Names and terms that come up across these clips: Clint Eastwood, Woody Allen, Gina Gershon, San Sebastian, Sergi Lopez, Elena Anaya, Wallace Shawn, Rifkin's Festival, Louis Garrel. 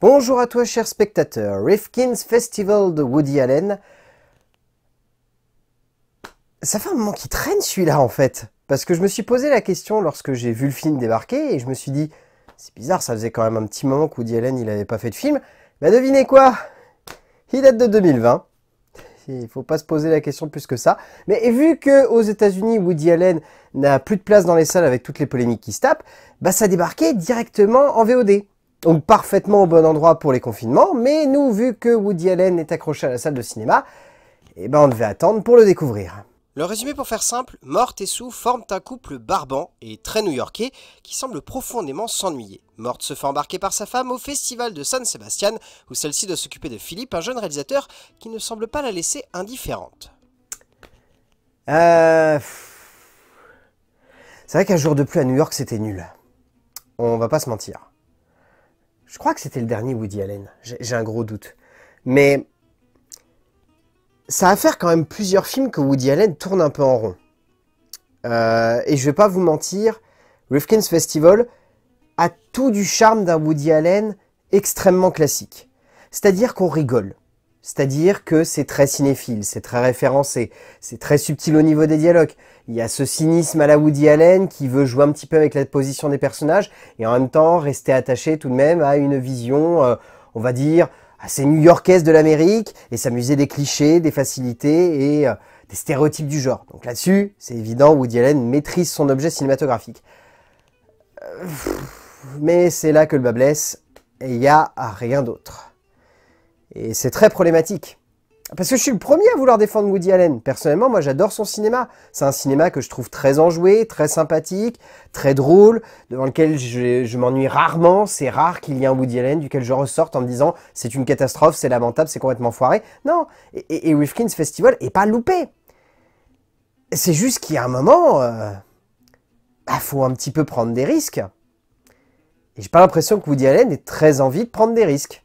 Bonjour à toi, chers spectateurs. Rifkin's Festival de Woody Allen. Ça fait un moment qu'il traîne celui-là, en fait. Parce que je me suis posé la question lorsque j'ai vu le film débarquer et je me suis dit, c'est bizarre, ça faisait quand même un petit moment que Woody Allen, il n'avait pas fait de film. Bah devinez quoi? Il date de 2020. Il faut pas se poser la question plus que ça. Mais vu qu'aux États-Unis Woody Allen n'a plus de place dans les salles avec toutes les polémiques qui se tapent, bah ça débarquait directement en VOD. Donc parfaitement au bon endroit pour les confinements, mais nous, vu que Woody Allen est accroché à la salle de cinéma, eh ben on devait attendre pour le découvrir. Le résumé pour faire simple, Morte et Sue forment un couple barbant et très new-yorkais qui semble profondément s'ennuyer. Morte se fait embarquer par sa femme au festival de San Sebastian, où celle-ci doit s'occuper de Philippe, un jeune réalisateur qui ne semble pas la laisser indifférente. C'est vrai qu'un jour de plus à New York, c'était nul. On va pas se mentir. Je crois que c'était le dernier Woody Allen, j'ai un gros doute. Mais ça va faire quand même plusieurs films que Woody Allen tourne un peu en rond. Et je vais pas vous mentir, Rifkin's Festival a tout du charme d'un Woody Allen extrêmement classique. C'est-à-dire qu'on rigole, c'est-à-dire que c'est très cinéphile, c'est très référencé, c'est très subtil au niveau des dialogues. Il y a ce cynisme à la Woody Allen qui veut jouer un petit peu avec la position des personnages et en même temps rester attaché tout de même à une vision, on va dire, assez new-yorkaise de l'Amérique et s'amuser des clichés, des facilités et des stéréotypes du genre. Donc là-dessus, c'est évident, Woody Allen maîtrise son objet cinématographique. Mais c'est là que le bas blesse et il n'y a rien d'autre. Et c'est très problématique. Parce que je suis le premier à vouloir défendre Woody Allen. Personnellement, moi j'adore son cinéma. C'est un cinéma que je trouve très enjoué, très sympathique, très drôle, devant lequel je m'ennuie rarement. C'est rare qu'il y ait un Woody Allen duquel je ressorte en me disant « c'est une catastrophe, c'est lamentable, c'est complètement foiré ». Non, et Rifkin's Festival est pas loupé. C'est juste qu'il y a un moment, faut un petit peu prendre des risques. Et j'ai pas l'impression que Woody Allen ait très envie de prendre des risques.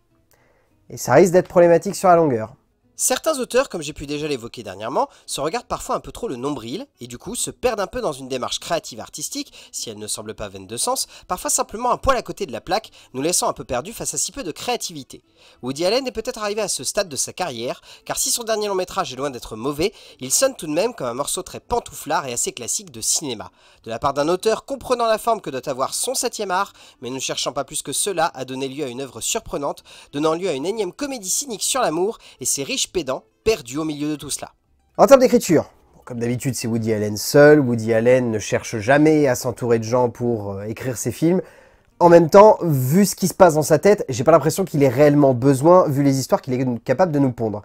Et ça risque d'être problématique sur la longueur. Certains auteurs, comme j'ai pu déjà l'évoquer dernièrement, se regardent parfois un peu trop le nombril et du coup se perdent un peu dans une démarche créative artistique, si elle ne semble pas vaine de sens, parfois simplement un poil à côté de la plaque, nous laissant un peu perdus face à si peu de créativité. Woody Allen est peut-être arrivé à ce stade de sa carrière, car si son dernier long métrage est loin d'être mauvais, il sonne tout de même comme un morceau très pantouflard et assez classique de cinéma. De la part d'un auteur comprenant la forme que doit avoir son 7e art, mais ne cherchant pas plus que cela à donner lieu à une œuvre surprenante, donnant lieu à une énième comédie cynique sur l'amour et ses riches pédant, perdu au milieu de tout cela. En termes d'écriture, comme d'habitude c'est Woody Allen seul, Woody Allen ne cherche jamais à s'entourer de gens pour écrire ses films. En même temps, vu ce qui se passe dans sa tête, j'ai pas l'impression qu'il ait réellement besoin, vu les histoires qu'il est capable de nous pondre.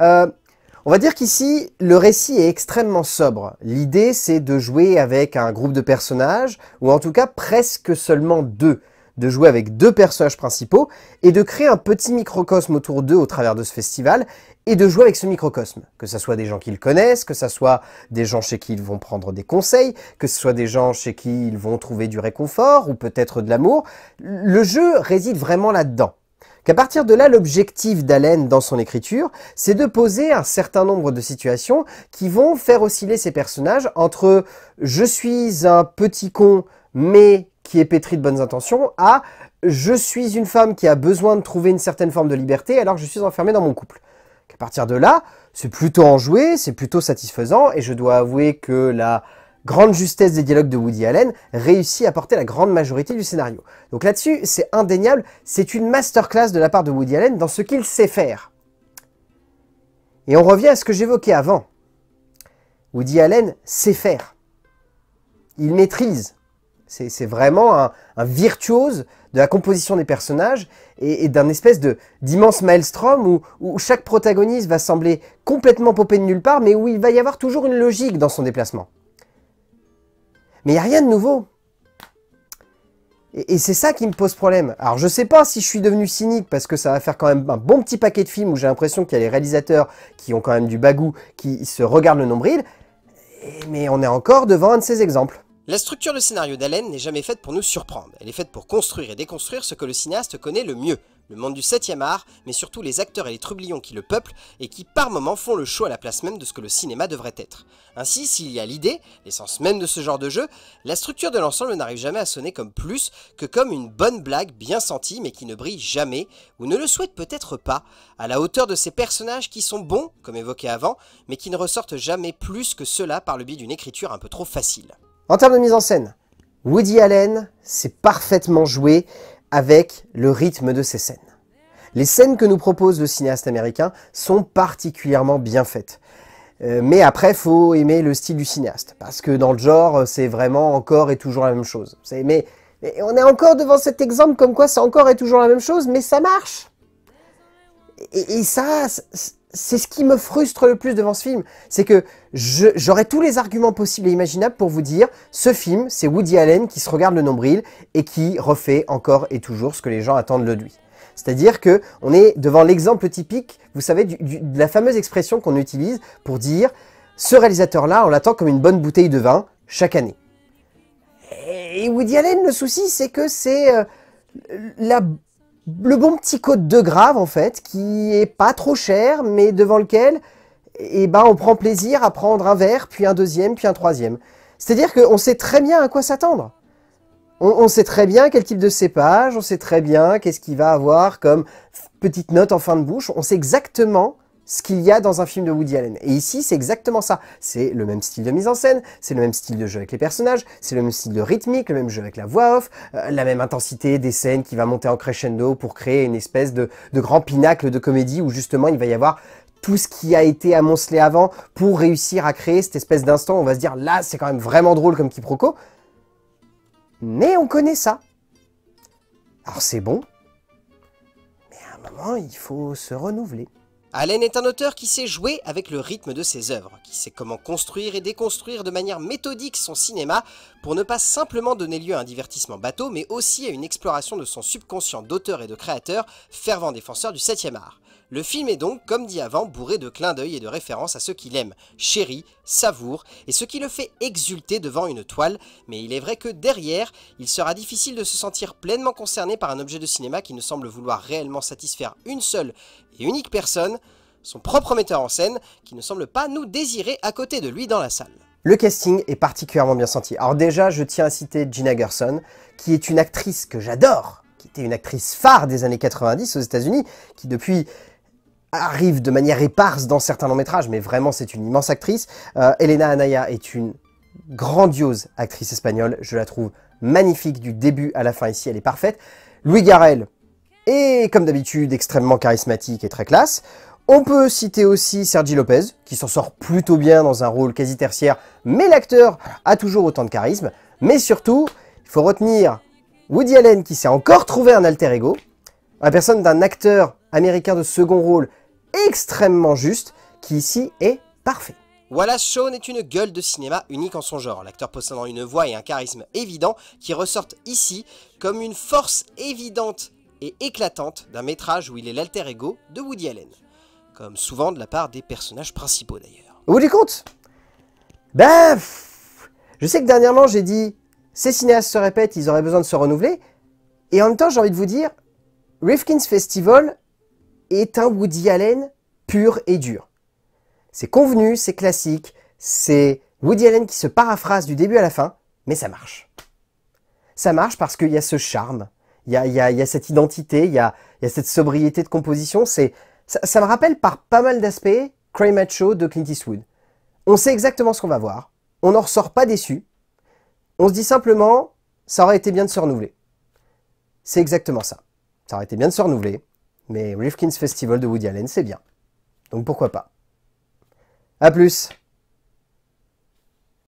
On va dire qu'ici, le récit est extrêmement sobre. L'idée c'est de jouer avec un groupe de personnages, ou en tout cas presque seulement deux. De jouer avec deux personnages principaux et de créer un petit microcosme autour d'eux au travers de ce festival et de jouer avec ce microcosme. Que ce soit des gens qu'ils connaissent, que ce soit des gens chez qui ils vont prendre des conseils, que ce soit des gens chez qui ils vont trouver du réconfort ou peut-être de l'amour. Le jeu réside vraiment là-dedans. Qu'à partir de là, l'objectif d'Allen dans son écriture, c'est de poser un certain nombre de situations qui vont faire osciller ces personnages entre « je suis un petit con, mais... » qui est pétri de bonnes intentions, à « je suis une femme qui a besoin de trouver une certaine forme de liberté alors je suis enfermée dans mon couple ». À partir de là, c'est plutôt enjoué, c'est plutôt satisfaisant et je dois avouer que la grande justesse des dialogues de Woody Allen réussit à porter la grande majorité du scénario. Donc là-dessus, c'est indéniable, c'est une masterclass de la part de Woody Allen dans ce qu'il sait faire. Et on revient à ce que j'évoquais avant. Woody Allen sait faire. Il maîtrise. C'est vraiment un virtuose de la composition des personnages et d'un espèce d'immense maelstrom où chaque protagoniste va sembler complètement popé de nulle part, mais où il va y avoir toujours une logique dans son déplacement. Mais il n'y a rien de nouveau. Et c'est ça qui me pose problème. Alors je sais pas si je suis devenu cynique, parce que ça va faire quand même un bon petit paquet de films où j'ai l'impression qu'il y a les réalisateurs qui ont quand même du bagou, qui se regardent le nombril, mais on est encore devant un de ces exemples. La structure de scénario d'Allen n'est jamais faite pour nous surprendre, elle est faite pour construire et déconstruire ce que le cinéaste connaît le mieux, le monde du 7e art, mais surtout les acteurs et les trublions qui le peuplent et qui par moments font le show à la place même de ce que le cinéma devrait être. Ainsi, s'il y a l'idée, l'essence même de ce genre de jeu, la structure de l'ensemble n'arrive jamais à sonner comme plus que comme une bonne blague bien sentie mais qui ne brille jamais, ou ne le souhaite peut-être pas, à la hauteur de ces personnages qui sont bons, comme évoqué avant, mais qui ne ressortent jamais plus que cela par le biais d'une écriture un peu trop facile. En termes de mise en scène, Woody Allen s'est parfaitement joué avec le rythme de ses scènes. Les scènes que nous propose le cinéaste américain sont particulièrement bien faites. Mais après, faut aimer le style du cinéaste, parce que dans le genre, c'est vraiment encore et toujours la même chose. Mais on est encore devant cet exemple comme quoi c'est encore et toujours la même chose, mais ça marche. Et ça, c'est ce qui me frustre le plus devant ce film. C'est que j'aurais tous les arguments possibles et imaginables pour vous dire ce film, c'est Woody Allen qui se regarde le nombril et qui refait encore et toujours ce que les gens attendent de lui. C'est-à-dire qu'on est devant l'exemple typique, vous savez, de la fameuse expression qu'on utilise pour dire « Ce réalisateur-là, on l'attend comme une bonne bouteille de vin chaque année. » Et Woody Allen, le souci, c'est que c'est le bon petit code de grave, en fait, qui est pas trop cher, mais devant lequel on prend plaisir à prendre un verre, puis un deuxième, puis un troisième. C'est-à-dire qu'on sait très bien à quoi s'attendre. On sait très bien quel type de cépage, on sait très bien qu'est-ce qu'il va avoir comme petite note en fin de bouche, on sait exactement ce qu'il y a dans un film de Woody Allen. Et ici, c'est exactement ça. C'est le même style de mise en scène, c'est le même style de jeu avec les personnages, c'est le même style de rythmique, le même jeu avec la voix off, la même intensité des scènes qui va monter en crescendo pour créer une espèce de grand pinacle de comédie où justement il va y avoir tout ce qui a été amoncelé avant pour réussir à créer cette espèce d'instant où on va se dire « Là, c'est quand même vraiment drôle comme quiproquo ». Mais on connaît ça. Alors c'est bon, mais à un moment, il faut se renouveler. Allen est un auteur qui sait jouer avec le rythme de ses œuvres, qui sait comment construire et déconstruire de manière méthodique son cinéma pour ne pas simplement donner lieu à un divertissement bateau, mais aussi à une exploration de son subconscient d'auteur et de créateur, fervent défenseur du 7e art. Le film est donc, comme dit avant, bourré de clins d'œil et de références à ceux qu'il aime, chérit, savoure, et ce qui le fait exulter devant une toile, mais il est vrai que derrière, il sera difficile de se sentir pleinement concerné par un objet de cinéma qui ne semble vouloir réellement satisfaire une seule et unique personne, son propre metteur en scène, qui ne semble pas nous désirer à côté de lui dans la salle. Le casting est particulièrement bien senti. Alors déjà, je tiens à citer Gina Gershon, qui est une actrice que j'adore, qui était une actrice phare des années 90 aux États-Unis, qui depuis arrive de manière éparse dans certains longs-métrages, mais vraiment c'est une immense actrice. Elena Anaya est une grandiose actrice espagnole, je la trouve magnifique du début à la fin ici, elle est parfaite. Louis Garrel est, comme d'habitude, extrêmement charismatique et très classe. On peut citer aussi Sergi Lopez, qui s'en sort plutôt bien dans un rôle quasi tertiaire, mais l'acteur a toujours autant de charisme. Mais surtout, il faut retenir Woody Allen qui s'est encore trouvé un alter ego, la personne d'un acteur américain de second rôle extrêmement juste, qui ici est parfait. Wallace Shawn est une gueule de cinéma unique en son genre, l'acteur possédant une voix et un charisme évident qui ressortent ici comme une force évidente et éclatante d'un métrage où il est l'alter ego de Woody Allen, comme souvent de la part des personnages principaux d'ailleurs. Au bout du compte, je sais que dernièrement j'ai dit ces cinéastes se répètent, ils auraient besoin de se renouveler, et en même temps j'ai envie de vous dire Rifkin's Festival est un Woody Allen pur et dur. C'est convenu, c'est classique, c'est Woody Allen qui se paraphrase du début à la fin, mais ça marche. Ça marche parce qu'il y a ce charme, il y a cette identité, il y a cette sobriété de composition. Ça me rappelle par pas mal d'aspects Cry Macho de Clint Eastwood. On sait exactement ce qu'on va voir, on n'en ressort pas déçu, on se dit simplement, ça aurait été bien de se renouveler. C'est exactement ça. Ça aurait été bien de se renouveler. Mais Rifkin's Festival de Woody Allen, c'est bien. Donc pourquoi pas. A plus.